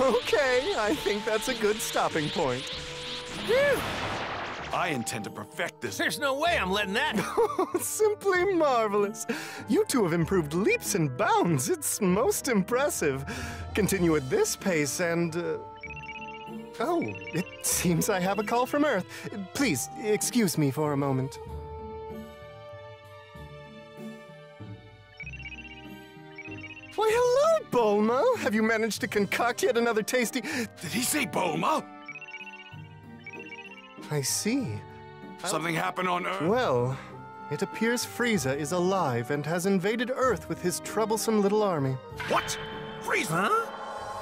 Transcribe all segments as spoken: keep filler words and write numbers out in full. Okay, I think that's a good stopping point. Phew. I intend to perfect this. There's no way I'm letting that... Simply marvelous. You two have improved leaps and bounds. It's most impressive. Continue at this pace and... Uh... Oh, it seems I have a call from Earth. Please, excuse me for a moment. Why, hello, Bulma. Have you managed to concoct yet another tasty... Did he say Bulma? I see. Something I'll... happened on Earth? Well, it appears Frieza is alive and has invaded Earth with his troublesome little army. What? Frieza? Huh?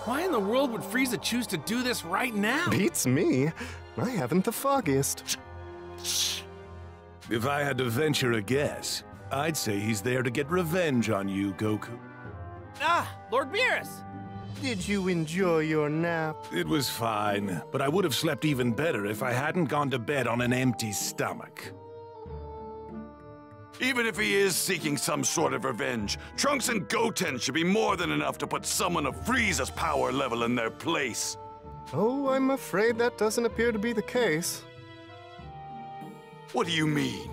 Why in the world would Frieza choose to do this right now? Beats me. I haven't the foggiest. If I had to venture a guess, I'd say he's there to get revenge on you, Goku. Ah, Lord Beerus! Did you enjoy your nap? It was fine, but I would have slept even better if I hadn't gone to bed on an empty stomach. Even if he is seeking some sort of revenge, Trunks and Goten should be more than enough to put someone of Frieza's power level in their place. Oh, I'm afraid that doesn't appear to be the case. What do you mean?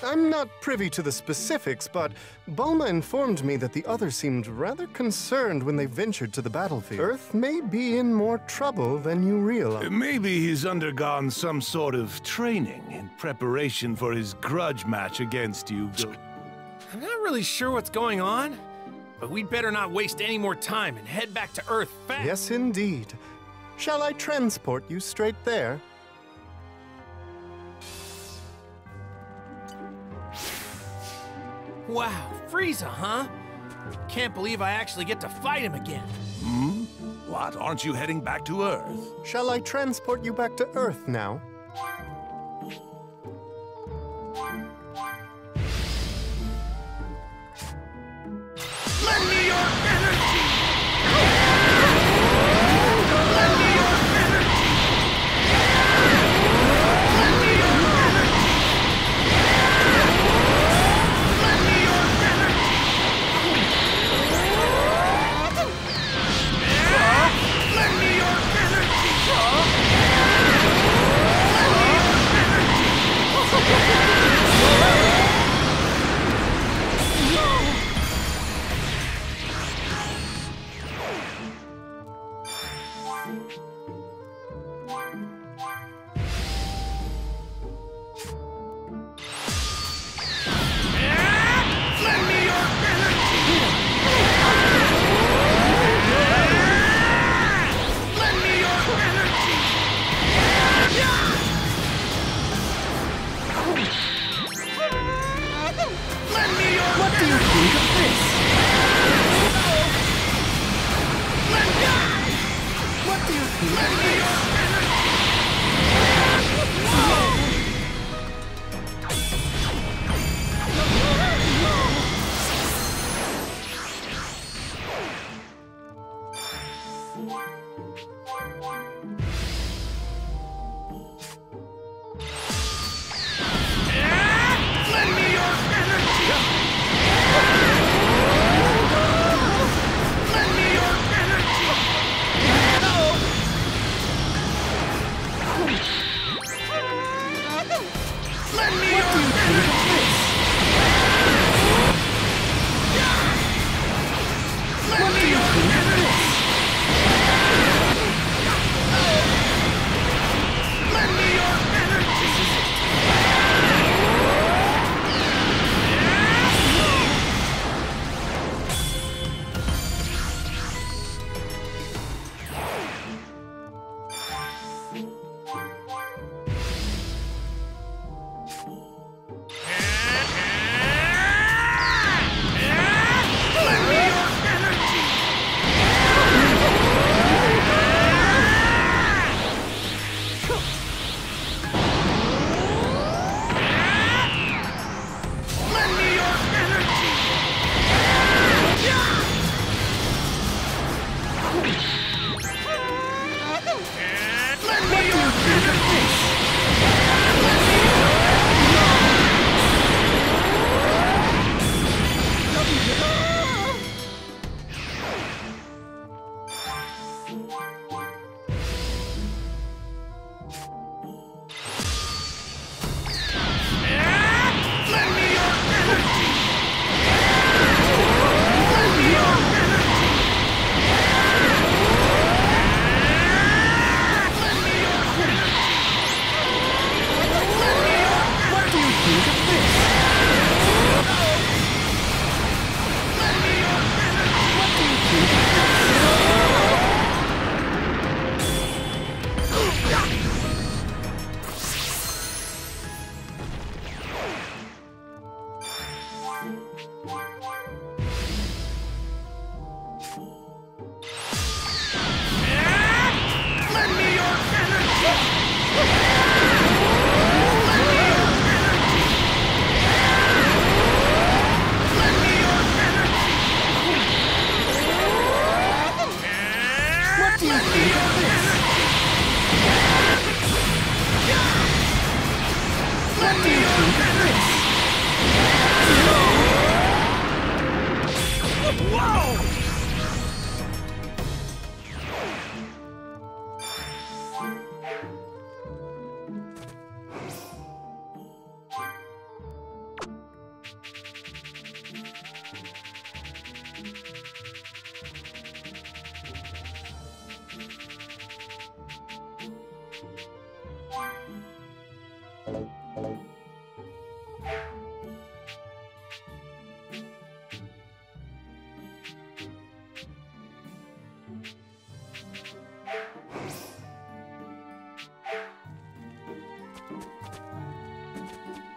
I'm not privy to the specifics, but Bulma informed me that the others seemed rather concerned when they ventured to the battlefield. Earth may be in more trouble than you realize. Maybe he's undergone some sort of training in preparation for his grudge match against you. I'm not really sure what's going on, but we'd better not waste any more time and head back to Earth fast. Yes, indeed. Shall I transport you straight there? Wow, Frieza, huh? Can't believe I actually get to fight him again. Hmm? What? Aren't you heading back to Earth? Shall I transport you back to Earth now? Lend me your energy! Lend me your energy! Lend me your Let me your energy!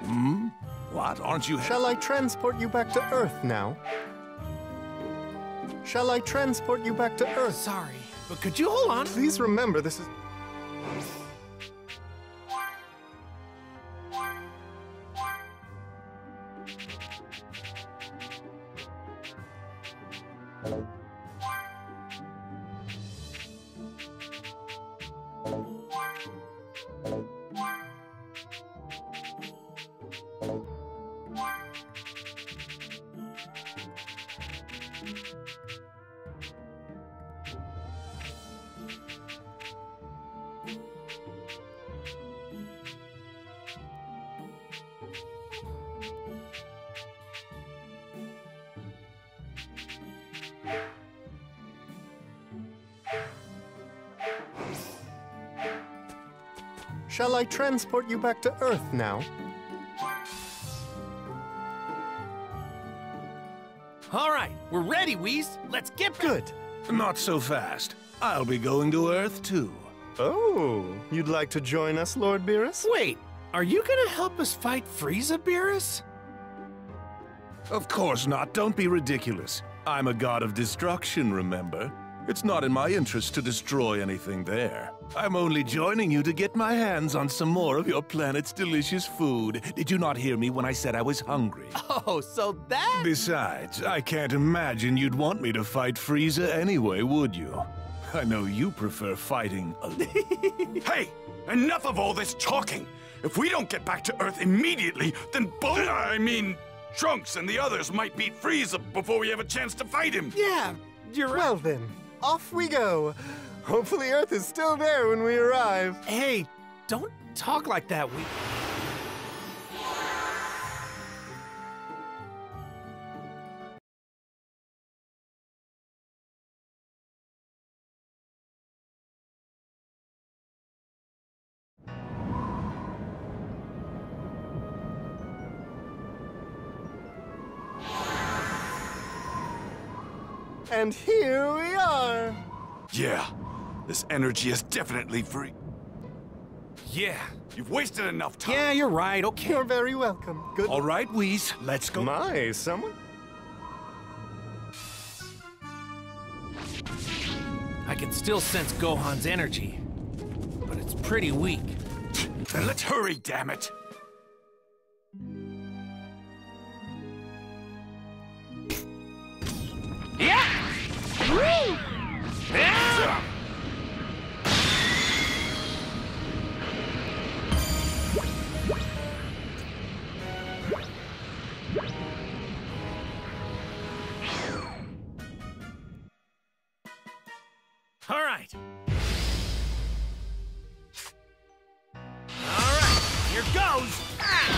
Hmm? What, aren't you... Shall I transport you back to Earth now? Shall I transport you back to Earth? Sorry, but could you hold on? Please remember, this is... Shall I transport you back to Earth now? All right, we're ready, Whis. Let's get back. Good. Not so fast. I'll be going to Earth, too. Oh, you'd like to join us, Lord Beerus? Wait, are you gonna help us fight Frieza, Beerus? Of course not. Don't be ridiculous. I'm a god of destruction, remember? It's not in my interest to destroy anything there. I'm only joining you to get my hands on some more of your planet's delicious food. Did you not hear me when I said I was hungry? Oh, so that... Besides, I can't imagine you'd want me to fight Frieza anyway, would you? I know you prefer fighting alone. Hey! Enough of all this talking! If we don't get back to Earth immediately, then Bulma, I mean, Trunks and the others might beat Frieza before we have a chance to fight him! Yeah, you're right. Well then. Off we go. Hopefully Earth is still there when we arrive. Hey, don't talk like that. We... And here we are! Yeah, this energy is definitely free. Yeah. You've wasted enough time. Yeah, you're right, okay. You're very welcome. Good. All right, Whis, let's go. My, someone? I can still sense Gohan's energy, but it's pretty weak. Then let's hurry, damn it! All right. All right, here goes. Ah!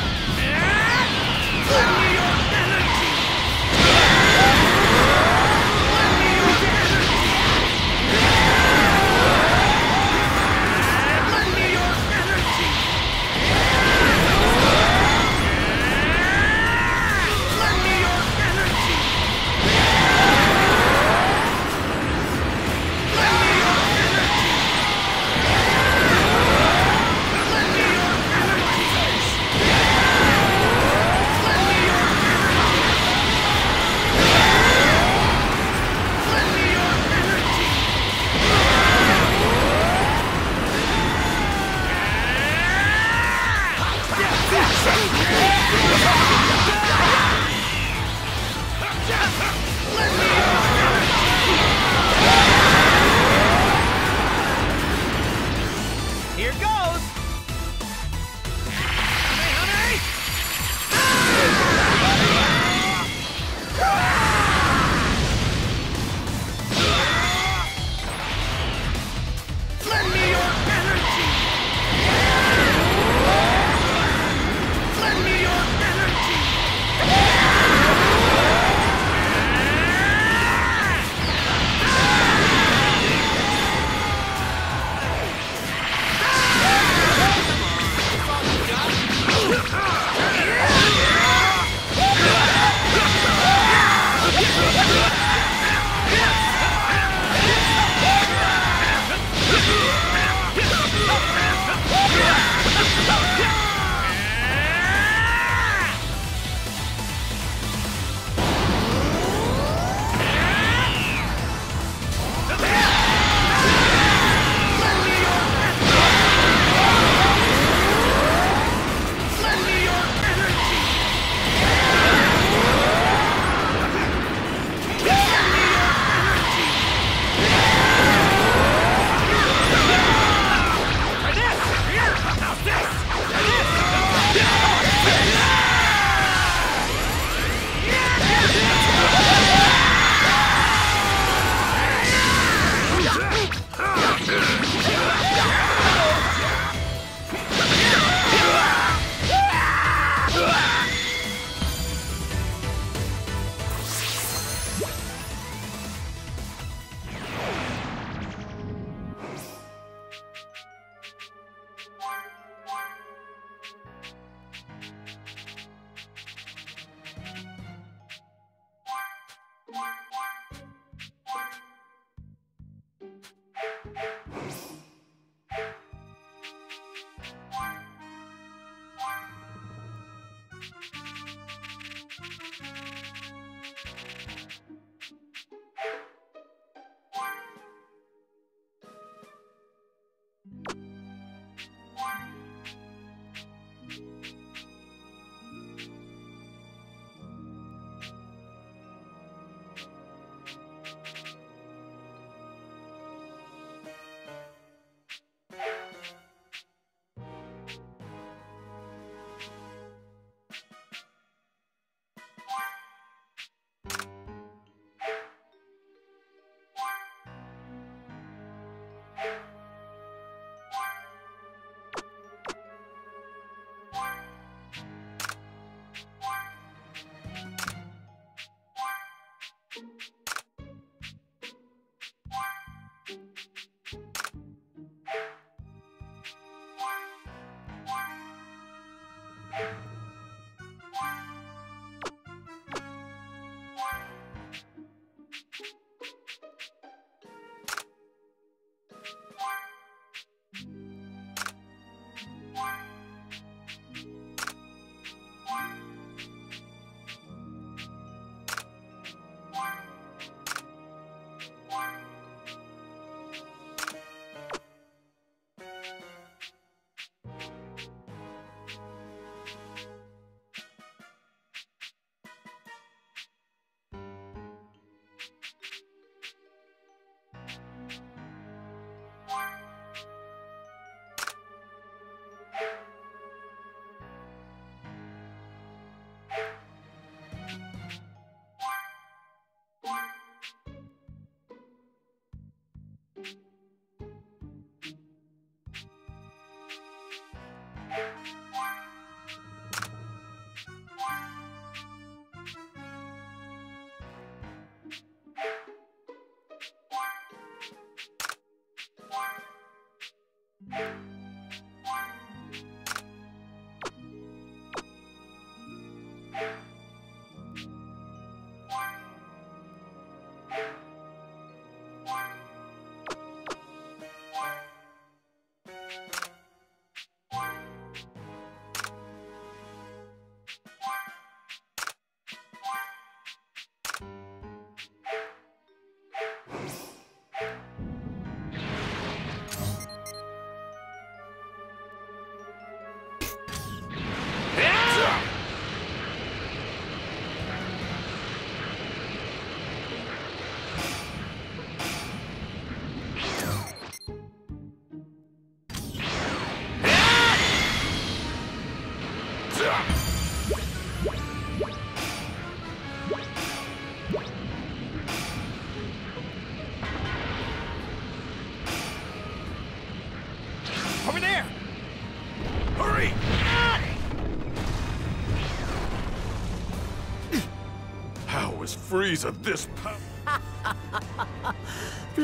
Frieza this power.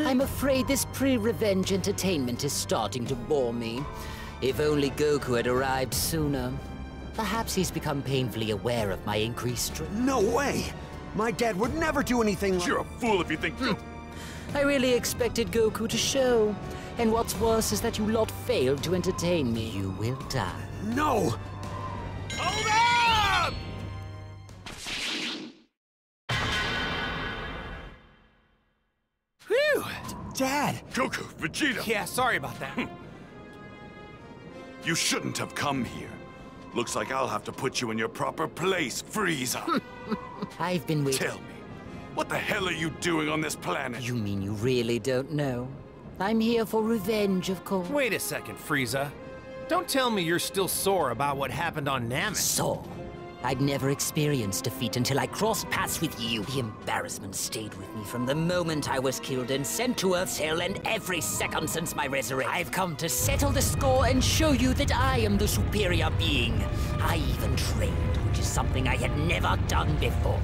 I'm afraid this pre-revenge entertainment is starting to bore me. If only Goku had arrived sooner. Perhaps he's become painfully aware of my increased strength. No way! My dad would never do anything like— You're a fool if you think— mm. I really expected Goku to show. And what's worse is that you lot failed to entertain me. You will die. No! Dad! Goku, Vegeta! Yeah, sorry about that. You shouldn't have come here. Looks like I'll have to put you in your proper place, Frieza. I've been waiting. Tell me, what the hell are you doing on this planet? You mean you really don't know? I'm here for revenge, of course. Wait a second, Frieza. Don't tell me you're still sore about what happened on Namek. Sore? I'd never experienced defeat until I crossed paths with you. The embarrassment stayed with me from the moment I was killed and sent to Earth's Hill, and every second since my resurrection. I've come to settle the score and show you that I am the superior being. I even trained, which is something I had never done before.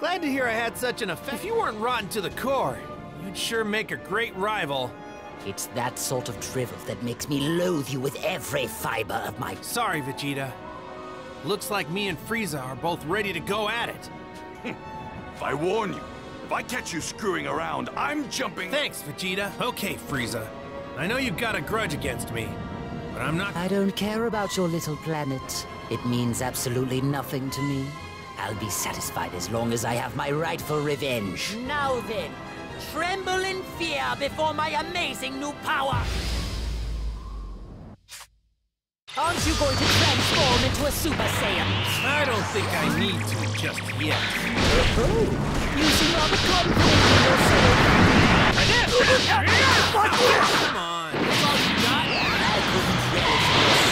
Glad to hear I had such an effect. If you weren't rotten to the core, you'd sure make a great rival. It's that sort of drivel that makes me loathe you with every fiber of my... Sorry, Vegeta. Looks like me and Frieza are both ready to go at it. I warn you, if I catch you screwing around, I'm jumping... Thanks, Vegeta. Okay, Frieza. I know you've got a grudge against me, but I'm not... I don't care about your little planet. It means absolutely nothing to me. I'll be satisfied as long as I have my rightful revenge. Now then, tremble in fear before my amazing new power! Aren't you going to transform into a Super Saiyan? I don't think I need to just yet. Oh, using all the confidence in yourself. Come on, that's all you got? I couldn't relish this.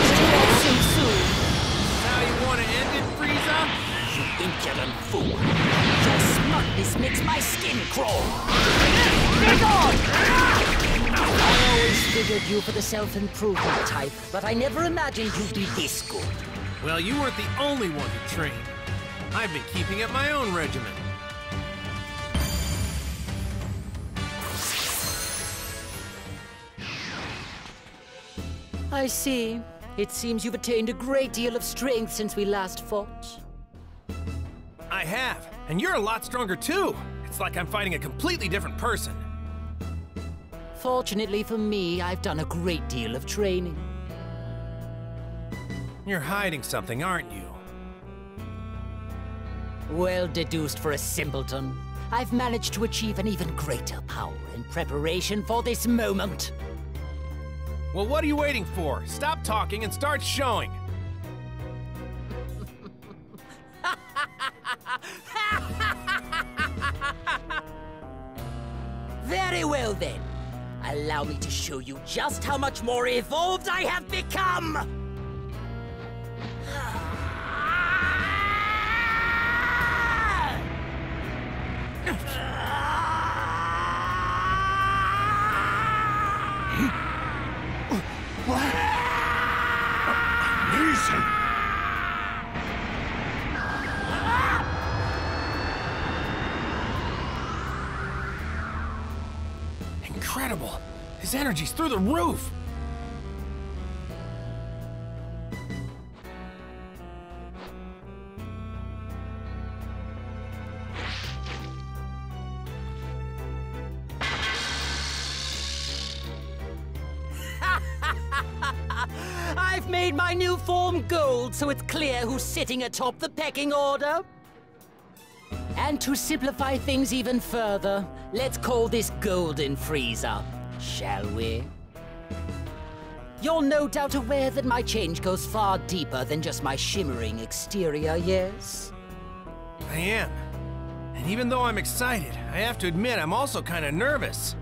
It's too awesome soon. Now you want to end it, Frieza? You impudent fool. Your smartness makes my skin crawl. Bring on! I always figured you for the self-improvement type, but I never imagined you'd be this good. Well, you weren't the only one to train. I've been keeping up my own regimen. I see. It seems you've attained a great deal of strength since we last fought. I have, and you're a lot stronger too. It's like I'm fighting a completely different person. Fortunately for me, I've done a great deal of training. You're hiding something, aren't you? Well deduced for a simpleton. I've managed to achieve an even greater power in preparation for this moment. Well, what are you waiting for? Stop talking and start showing. Very well then. Allow me to show you just how much more evolved I have become! What? Amazing! Incredible! His energy's through the roof! I've made my new form gold, so it's clear who's sitting atop the pecking order. And to simplify things even further, let's call this Golden Frieza, shall we? You're no doubt aware that my change goes far deeper than just my shimmering exterior, yes? I am. And even though I'm excited, I have to admit I'm also kind of nervous.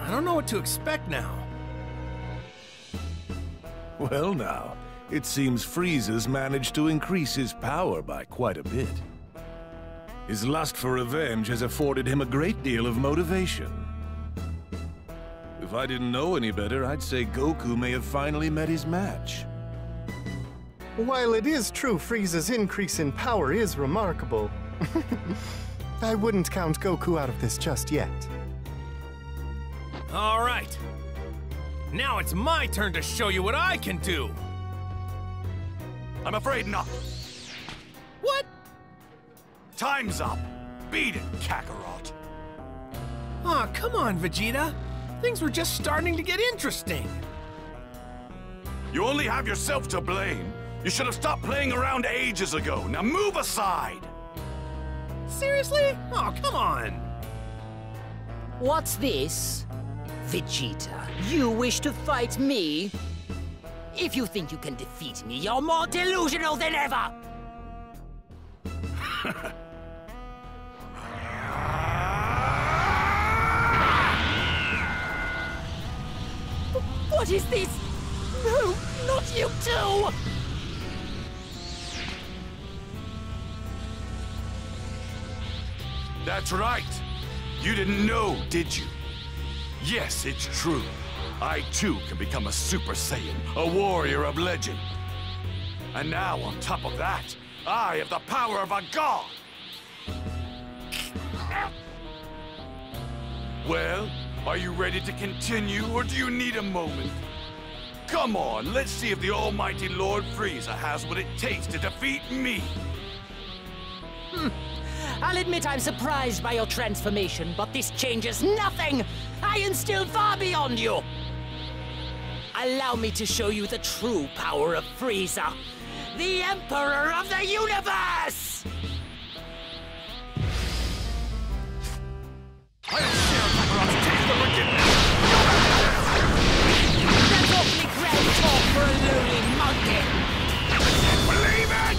I don't know what to expect now. Well now, it seems Frieza's managed to increase his power by quite a bit. His lust for revenge has afforded him a great deal of motivation. If I didn't know any better, I'd say Goku may have finally met his match. While it is true Frieza's increase in power is remarkable, I wouldn't count Goku out of this just yet. All right. Now it's my turn to show you what I can do. I'm afraid not. What? Time's up! Beat it, Kakarot! Aw, oh, come on, Vegeta! Things were just starting to get interesting! You only have yourself to blame! You should have stopped playing around ages ago! Now move aside! Seriously? Aw, oh, come on! What's this? Vegeta, you wish to fight me? If you think you can defeat me, you're more delusional than ever! What is this? No, not you too! That's right. You didn't know, did you? Yes, it's true. I too can become a Super Saiyan, a warrior of legend. And now, on top of that, I have the power of a god! Well, are you ready to continue, or do you need a moment? Come on, let's see if the almighty Lord Frieza has what it takes to defeat me! Hmm. I'll admit I'm surprised by your transformation, but this changes nothing! I am still far beyond you! Allow me to show you the true power of Frieza, the Emperor of the Universe! I don't care if Kakarot's taste the wickedness! That's awfully grand talk for a lowly monkey! I can't believe it!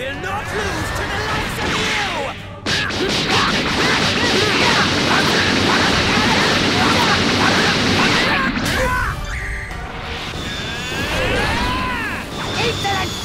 will not lose to the likes of you! Excellent!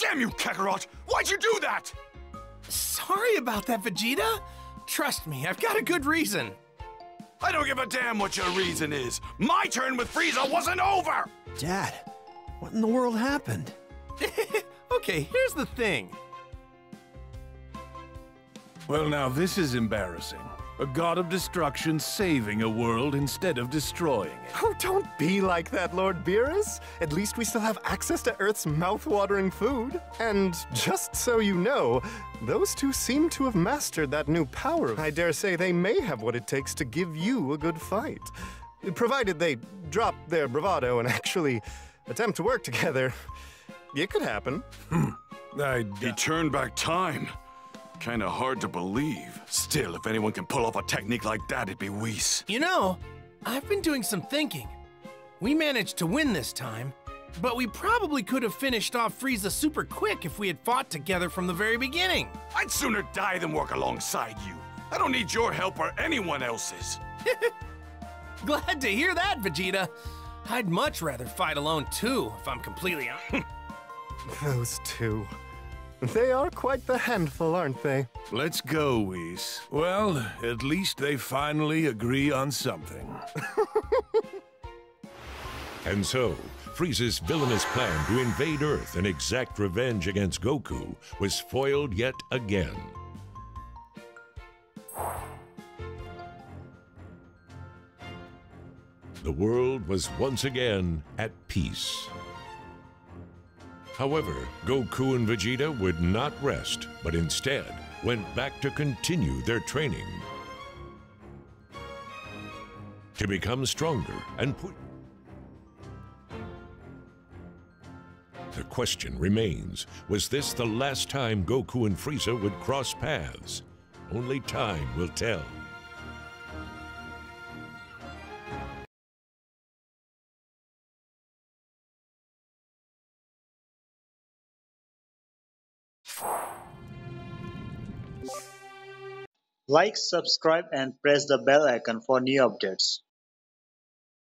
Damn you, Kakarot! Why'd you do that? Sorry about that, Vegeta. Trust me, I've got a good reason. I don't give a damn what your reason is. My turn with Frieza wasn't over! Dad, what in the world happened? Okay, here's the thing. Well, now this is embarrassing. A god of destruction saving a world instead of destroying it. Oh, don't be like that, Lord Beerus. At least we still have access to Earth's mouth-watering food. And just so you know, those two seem to have mastered that new power. I dare say they may have what it takes to give you a good fight. Provided they drop their bravado and actually attempt to work together, it could happen. Hmm. I'd... He turned back time. Kinda hard to believe. Still, if anyone can pull off a technique like that, it'd be Whis. You know, I've been doing some thinking. We managed to win this time, but we probably could have finished off Frieza super quick if we had fought together from the very beginning. I'd sooner die than work alongside you. I don't need your help or anyone else's. Glad to hear that, Vegeta. I'd much rather fight alone too, if I'm completely honest. Those two. They are quite the handful, aren't they? Let's go, Whis. Well, at least they finally agree on something. And so, Frieza's villainous plan to invade Earth and exact revenge against Goku was foiled yet again. The world was once again at peace. However, Goku and Vegeta would not rest, but instead went back to continue their training to become stronger and put... The question remains, was this the last time Goku and Frieza would cross paths? Only time will tell. Like, subscribe, and press the bell icon for new updates.